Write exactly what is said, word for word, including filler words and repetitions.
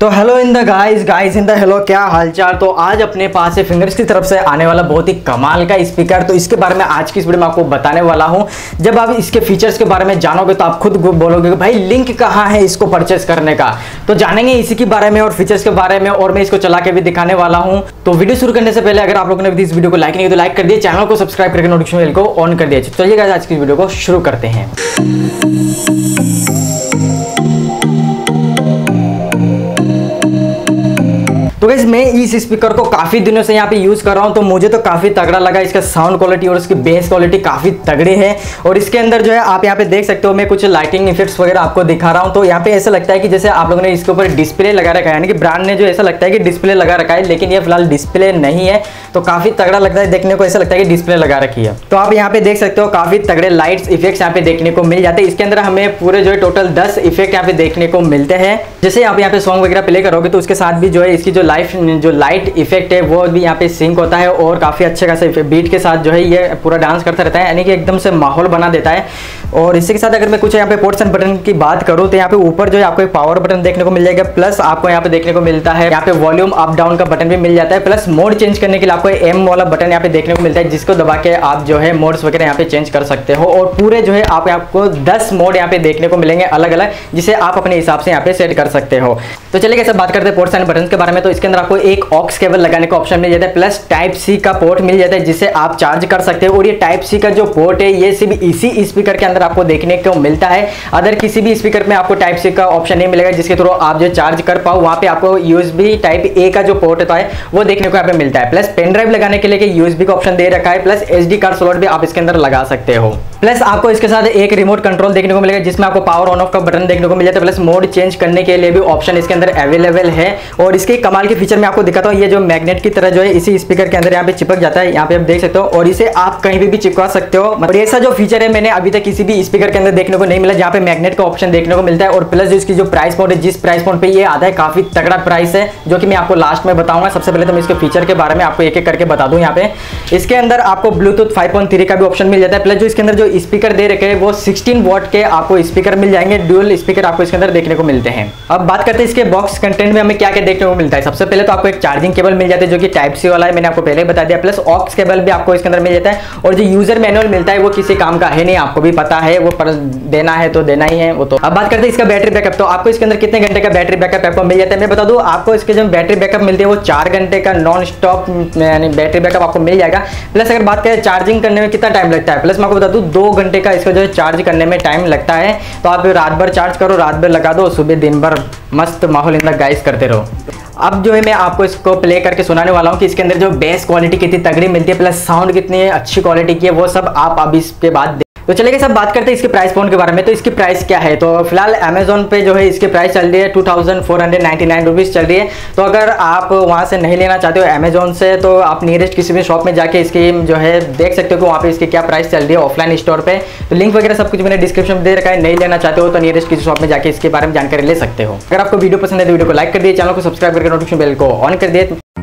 तो hello in the guys guys in the hello, क्या हालचाल। तो आज अपने पास है फिंगर्स की तरफ से आने वाला बहुत ही कमाल का स्पीकर। तो इसके बारे में आज की इस वीडियो में आपको बताने वाला हूं। जब आप इसके फीचर्स के बारे में जानोगे तो आप खुद बोलोगे भाई लिंक कहाँ है इसको परचेस करने का। तो जानेंगे इसी के बारे में और फीचर्स के बारे में, और मैं इसको चला के भी दिखाने वाला हूँ। तो वीडियो शुरू करने से पहले अगर आप लोगों ने इस वीडियो को लाइक नहीं किया तो लाइक कर दिए, चैनल को सब्सक्राइब करके नोटिफिकेशन बेल को ऑन कर दिया। चलिए गाइस आज की वीडियो को शुरू करते हैं। तो गाइस मैं इस स्पीकर को काफ़ी दिनों से यहाँ पे यूज़ कर रहा हूँ, तो मुझे तो काफ़ी तगड़ा लगा। इसका साउंड क्वालिटी और इसकी बेस क्वालिटी काफ़ी तगड़ी है। और इसके अंदर जो है आप यहाँ पे देख सकते हो, मैं कुछ लाइटिंग इफेक्ट्स वगैरह आपको दिखा रहा हूँ। तो यहाँ पे ऐसा लगता है कि जैसे आप लोगों ने इसके ऊपर डिस्प्ले लगा रखा है, यानी कि ब्रांड ने जो ऐसा लगता है कि डिस्प्ले लगा रखा है, लेकिन ये फिलहाल डिस्प्ले नहीं है। तो काफ़ी तगड़ा लगता है देखने को, ऐसा लगता है कि डिस्प्ले लगा रखी है। तो आप यहाँ पे देख सकते हो काफ़ी तगड़े लाइट्स इफेक्ट्स यहाँ पे देखने को मिल जाते हैं। इसके अंदर हमें पूरे जो है टोटल दस इफेक्ट यहाँ पे देखने को मिलते हैं। जैसे आप यहाँ पे सॉन्ग वगैरह प्ले करोगे तो उसके साथ भी जो है इसकी लाइफ जो लाइट इफेक्ट है वो भी यहाँ पे सिंक होता है, और काफ़ी अच्छे खासा बीट के साथ जो है ये पूरा डांस करता रहता है, यानी कि एकदम से माहौल बना देता है। और इसी के साथ अगर मैं कुछ यहाँ पे पोर्ट्स एंड बटन की बात करूँ तो यहाँ पे ऊपर जो है आपको एक पावर बटन देखने को मिल जाएगा, प्लस आपको यहाँ पे देखने को मिलता है यहाँ पे वॉल्यूम अप डाउन का बटन भी मिल जाता है, प्लस मोड चेंज करने के लिए आपको एम वाला बटन यहाँ पे देखने को मिलता है, जिसको दबा के आप जो है मोड्स वगैरह यहाँ पे चेंज कर सकते हो। और पूरे जो है आप आपको दस मोड यहाँ पे देखने को मिलेंगे अलग अलग, जिसे आप अपने हिसाब से यहाँ पे सेट कर सकते हो। तो चलिए कैसे बात करते हैं पोर्ट्स एंड बटन के बारे में। तो इसके अंदर आपको एक ऑक्स केबल लगाने का ऑप्शन मिल जाता है, प्लस टाइप सी का पोर्ट मिल जाता है जिसे आप चार्ज कर सकते हो। और ये टाइप सी का जो पोर्ट है ये सिर्फ इसी स्पीकर के अंदर आपको देखने को मिलता है। अदर किसी भी स्पीकर में आपको टाइप सी का ऑप्शन नहीं मिलेगा जिसके थ्रू आप जो चार्ज कर पाओ। वहाँ पे आपको यूएसबी टाइप ए का जो पोर्ट होता है वो देखने को यहाँ पे मिलता है, प्लस पेन ड्राइव लगाने के लिए यूएसबी का ऑप्शन दे रखा है, प्लस एसडी कार्ड स्लॉट भी आप इसके अंदर लगा सकते हो। प्लस आपको इसके साथ एक रिमोट कंट्रोल देखने को मिलेगा जिसमें आपको पावर ऑन ऑफ का बटन देखने को मिल जाता है, प्लस मोड चेंज करने के लिए भी ऑप्शन इसके अंदर अवेलेबल है। और इसके कमाल के फीचर मैं आपको दिखाता हूँ, ये जो मैग्नेट की तरह जो है इसी स्पीकर के अंदर यहाँ पे चिपक जाता है, यहाँ पे आप देख सकते हो, और इसे आप कहीं भी, भी चिपका सकते हो। मतलब ऐसा जो फीचर है मैंने अभी तक किसी भी स्पीकर के अंदर देखने को नहीं मिला जहाँ पे मैग्नेट का ऑप्शन देखने को मिलता है। और प्लस इसकी जो प्राइस पॉइंट है, जिस प्राइस पॉइंट पर ये आता है काफी तगड़ा प्राइस है, जो कि मैं आपको लास्ट में बताऊंगा। सबसे पहले तो मैं इसके फीचर के बारे में आपको एक एक करके बता दूँ। यहाँ पे इसके अंदर आपको ब्लूटूथ फाइव पॉइंट थ्री का भी ऑप्शन मिल जाता है, प्लस जो इसके अंदर जो स्पीकर दे रखे हैं वो सिक्सटीन वॉट के आपको स्पीकर मिल जाएंगे, ड्यूल स्पीकर आपको इसके अंदर देखने को मिलते हैं। अब बात करते हैं इसके बॉक्स कंटेंट में हमें क्या क्या देखने को मिलता है। सबसे पहले तो आपको एक चार्जिंग केबल मिल जाता है जो कि टाइप सी वाला है, मैंने आपको पहले ही बता दिया, प्लस ऑक्स केबल भी आपको इसके अंदर मिल जाता है। और जो यूजर मैनुअल मिलता है वो किसी काम का है नहीं, आपको भी पता है, वो पर देना है तो देना ही है वो। तो अब बात करते हैं इसका बैटरी बैकअप। तो आपको इसके अंदर कितने घंटे का बैटरी बैकअप आपको मिल जाता है, मैं बता दूं आपको इसके जो बैटरी बैकअप मिलती है वो चार घंटे का नॉन स्टॉप यानी बैटरी बैकअप आपको मिल जाएगा। प्लस अगर बात करें चार्जिंग करने में कितना टाइम लगता है, प्लस मैं आपको बता दूँ दो घंटे का इसका जो है चार्ज करने में टाइम लगता है। तो आप रात भर चार्ज करो, रात भर लगा दो, सुबह दिन भर मस्त माहौल इंदा गाइस करते रहो। अब जो है मैं आपको इसको प्ले करके सुनाने वाला हूँ कि इसके अंदर जो बेस क्वालिटी कितनी तगड़ी मिलती है, प्लस साउंड कितनी अच्छी क्वालिटी की है, वो सब आप अब इसके बाद। तो चलिए सब बात करते हैं इसके प्राइस पॉइंट के बारे में। तो इसकी प्राइस क्या है, तो फिलहाल अमेजोन पे जो है इसकी प्राइस चल रही है two thousand four hundred ninety nine rupees चल रही है। तो अगर आप वहाँ से नहीं लेना चाहते हो अमेजोन से, तो आप नियरेस्ट किसी भी शॉप में जाके इसकी जो है देख सकते हो कि वहाँ पे इसकी क्या प्राइस चल रही है ऑफलाइन स्टोर पर। तो लिंक वगैरह सब कुछ मैंने डिस्क्रिप्शन में दे रखा है, नहीं लेना चाहते हो तो नियरेस्ट किसी शॉप में जाकर इसके बारे में जानकारी ले सकते हो। अगर आपको वीडियो पसंद है तो वीडियो को लाइक कर दिए, चैनल को सब्सक्राइब करके नोटिफिकेशन बेल को ऑन कर दिए।